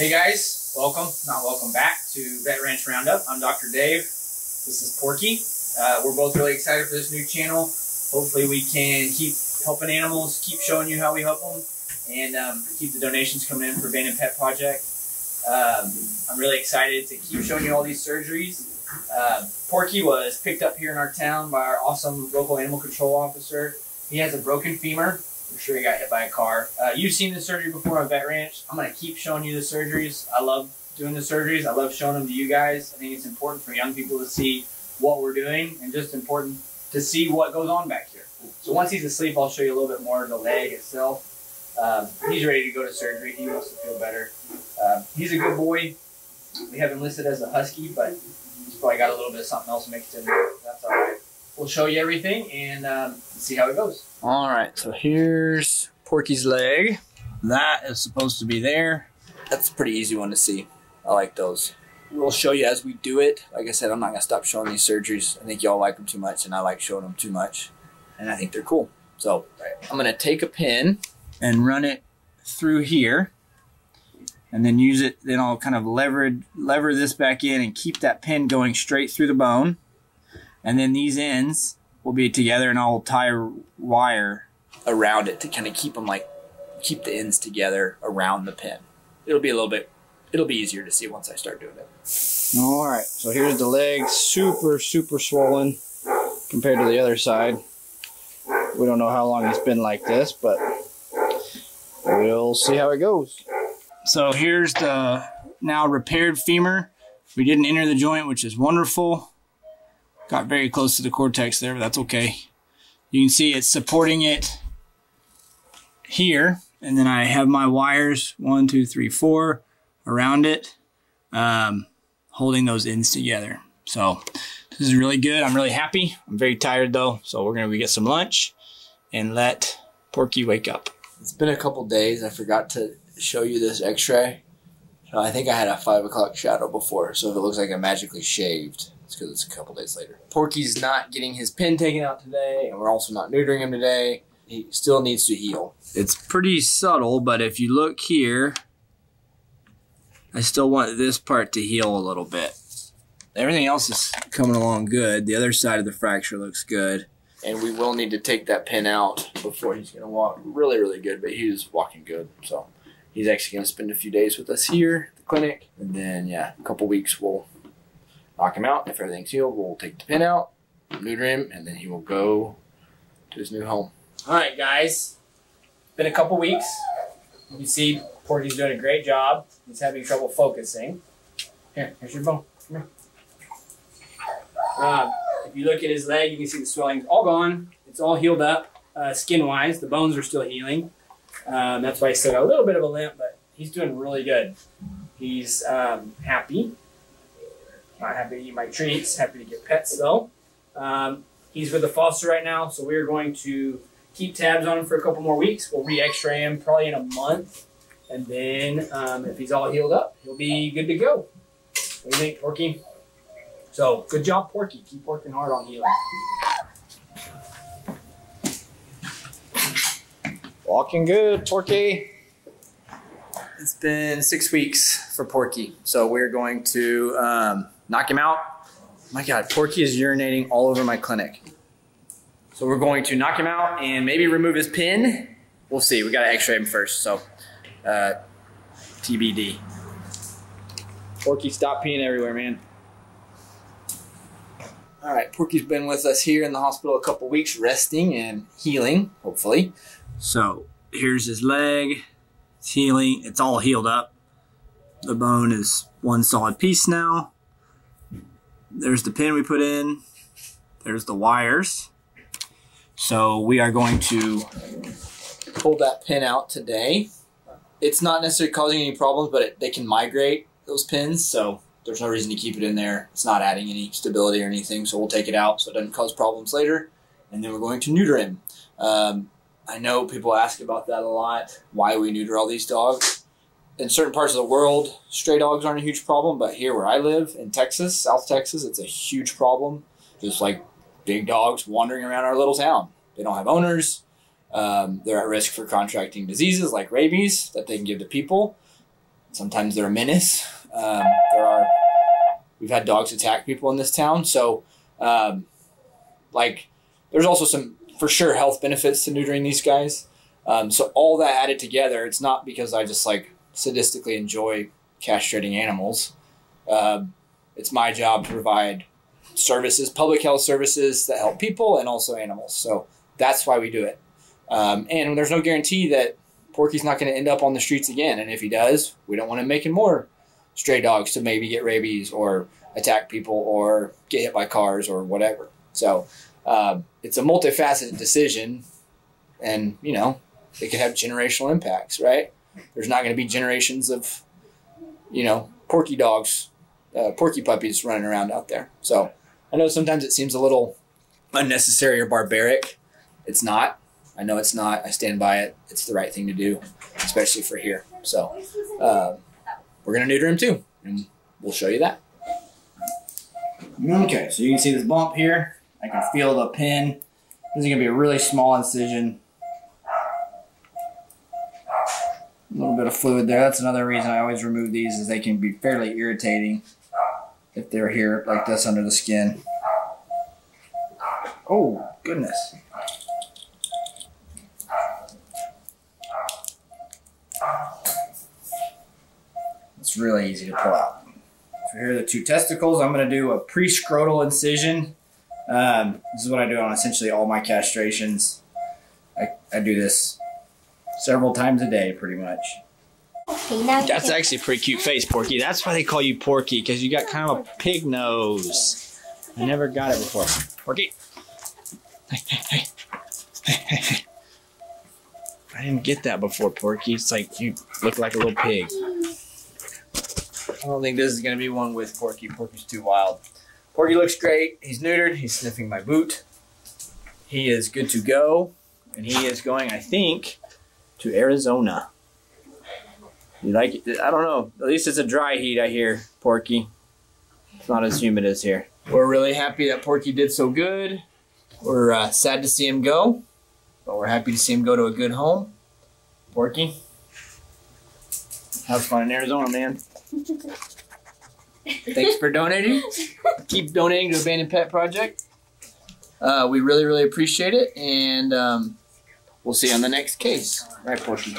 Hey guys, welcome back to Vet Ranch Roundup. I'm Dr. Dave. This is Porky. We're both really excited for this new channel. Hopefully we can keep helping animals, keep showing you how we help them, and keep the donations coming in for Abandoned Pet Project. I'm really excited to keep showing you all these surgeries. Porky was picked up here in our town by our awesome local animal control officer. He has a broken femur. I'm sure he got hit by a car. You've seen this surgery before on Vet Ranch. I'm going to keep showing you the surgeries. I love doing the surgeries. I love showing them to you guys. I think it's important for young people to see what we're doing and just important to see what goes on back here. So once he's asleep, I'll show you a little bit more of the leg itself. He's ready to go to surgery. He wants to feel better. He's a good boy. We have him listed as a husky, but he's probably got a little bit of something else mixed in there. That's all right. We'll show you everything and see how it goes. All right, so here's Porky's leg. That is supposed to be there. That's a pretty easy one to see. I like those. We'll show you as we do it. Like I said, I'm not gonna stop showing these surgeries. I think y'all like them too much and I like showing them too much. And I think they're cool. So I'm gonna take a pin and run it through here and then use it, then I'll kind of lever this back in and keep that pin going straight through the bone. And then these ends will be together and I'll tie a wire around it to kind of keep them keep the ends together around the pin. It'll be easier to see once I start doing it. All right, so here's the leg, super, super swollen compared to the other side. We don't know how long it's been like this, but we'll see how it goes. So here's the now repaired femur. We didn't enter the joint, which is wonderful. Got very close to the cortex there, but that's okay. You can see it's supporting it here. And then I have my wires, 1, 2, 3, 4, around it, holding those ends together. So this is really good. I'm really happy. I'm very tired though. So we're gonna go get some lunch and let Porky wake up. It's been a couple days. I forgot to show you this x-ray. So I think I had a 5 o'clock shadow before. So if it looks like I magically shaved, because it's a couple days later. Porky's not getting his pin taken out today, and we're also not neutering him today. He still needs to heal. It's pretty subtle, but if you look here, I still want this part to heal a little bit. Everything else is coming along good. The other side of the fracture looks good. And we will need to take that pin out before he's gonna walk really, really good, but he's walking good. So he's actually gonna spend a few days with us here at the clinic. And then, yeah, a couple weeks we'll knock him out. If everything's healed, we'll take the pin out, neuter him, and then he will go to his new home. All right, guys. Been a couple weeks. You see Porky's doing a great job. He's having trouble focusing. Here's your bone. Come here. If you look at his leg, you can see the swelling's all gone. It's all healed up, skin-wise. The bones are still healing. That's why he's still got a little bit of a limp, but he's doing really good. He's happy. Not happy to eat my treats, happy to get pets though. He's with the foster right now, so we're going to keep tabs on him for a couple more weeks. We'll re-x-ray him probably in a month, and then if he's all healed up, he'll be good to go. What do you think, Porky? So, good job, Porky. Keep working hard on healing. Walking good, Porky. It's been 6 weeks for Porky, so we're going to knock him out. My God, Porky is urinating all over my clinic. So we're going to knock him out and maybe remove his pin. We'll see, we gotta x-ray him first, so TBD. Porky, stop peeing everywhere, man. All right, Porky's been with us here in the hospital a couple weeks, resting and healing, hopefully. So here's his leg, it's healing, it's all healed up. The bone is one solid piece now. There's the pin we put in. There's the wires. So we are going to pull that pin out today. It's not necessarily causing any problems, but they can migrate those pins. So there's no reason to keep it in there. It's not adding any stability or anything. So we'll take it out so it doesn't cause problems later. And then we're going to neuter him. I know people ask about that a lot, why we neuter all these dogs. In certain parts of the world, stray dogs aren't a huge problem, but here where I live in Texas, South Texas, it's a huge problem. Just like big dogs wandering around our little town. They don't have owners. They're at risk for contracting diseases like rabies that they can give to people. Sometimes they're a menace. We've had dogs attack people in this town. So like there's also some for sure health benefits to neutering these guys. So all that added together, it's not because I just like sadistically enjoy castrating animals. It's my job to provide services, public health services that help people and also animals. So that's why we do it. And there's no guarantee that Porky's not going to end up on the streets again. And if he does, we don't want him making more stray dogs to maybe get rabies or attack people or get hit by cars or whatever. So it's a multifaceted decision, and you know, it could have generational impacts, right? There's not going to be generations of, you know, Porky dogs, Porky puppies running around out there. So I know sometimes it seems a little unnecessary or barbaric. It's not. I know it's not. I stand by it. It's the right thing to do, especially for here. So we're going to neuter him too, and we'll show you that. Okay, so you can see this bump here. I can feel the pin. This is going to be a really small incision. A little bit of fluid there. That's another reason I always remove these, is they can be fairly irritating if they're here like this under the skin. Oh, goodness. It's really easy to pull out. So here are the two testicles. I'm going to do a pre-scrotal incision. This is what I do on essentially all my castrations. I do this several times a day, pretty much. That's actually a pretty cute face, Porky. That's why they call you Porky, because you got kind of a pig nose. I never got it before. Porky. Hey, hey, hey. I didn't get that before, Porky. It's like you look like a little pig. I don't think this is going to be one with Porky. Porky's too wild. Porky looks great. He's neutered. He's sniffing my boot. He is good to go. And he is going, I think, to Arizona. You like it? I don't know. At least it's a dry heat, I hear, Porky. It's not as humid as here. We're really happy that Porky did so good. We're sad to see him go. But we're happy to see him go to a good home. Porky, have fun in Arizona, man. Thanks for donating. Keep donating to Abandoned Pet Project. We really, really appreciate it, and we'll see you on the next case. All right, Porky.